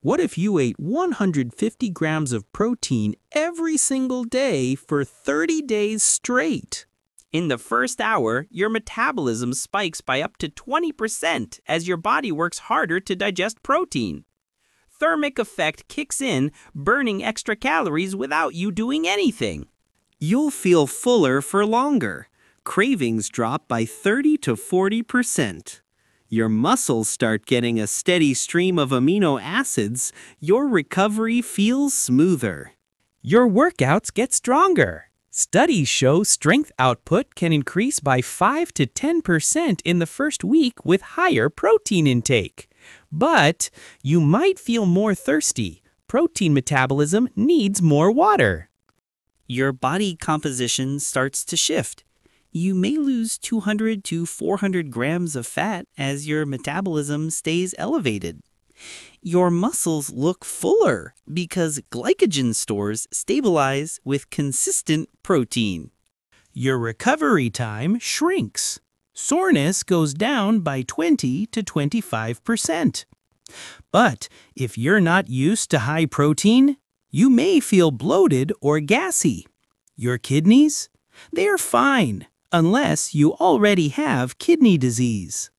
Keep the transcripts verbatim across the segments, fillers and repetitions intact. What if you ate one hundred fifty grams of protein every single day for thirty days straight? In the first hour, your metabolism spikes by up to twenty percent as your body works harder to digest protein. Thermic effect kicks in, burning extra calories without you doing anything. You'll feel fuller for longer. Cravings drop by thirty to forty percent. Your muscles start getting a steady stream of amino acids. Your recovery feels smoother. Your workouts get stronger. Studies show strength output can increase by five to ten percent in the first week with higher protein intake. But you might feel more thirsty. Protein metabolism needs more water. Your body composition starts to shift. You may lose two hundred to four hundred grams of fat as your metabolism stays elevated. Your muscles look fuller because glycogen stores stabilize with consistent protein. Your recovery time shrinks. Soreness goes down by twenty to twenty-five percent. But if you're not used to high protein, you may feel bloated or gassy. Your kidneys? They're fine, unless you already have kidney disease.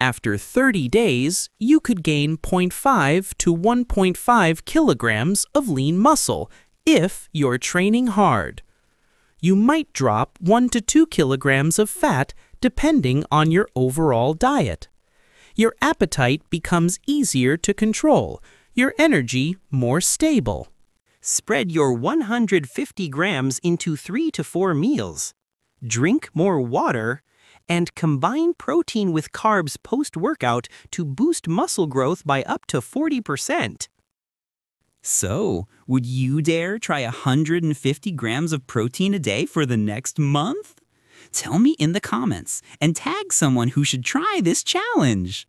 After thirty days, you could gain zero point five to one point five kilograms of lean muscle if you're training hard. You might drop one to two kilograms of fat depending on your overall diet. Your appetite becomes easier to control, your energy more stable. Spread your one hundred fifty grams into three to four meals. Drink more water and combine protein with carbs post-workout to boost muscle growth by up to forty percent. So, would you dare try one hundred fifty grams of protein a day for the next month? Tell me in the comments and tag someone who should try this challenge.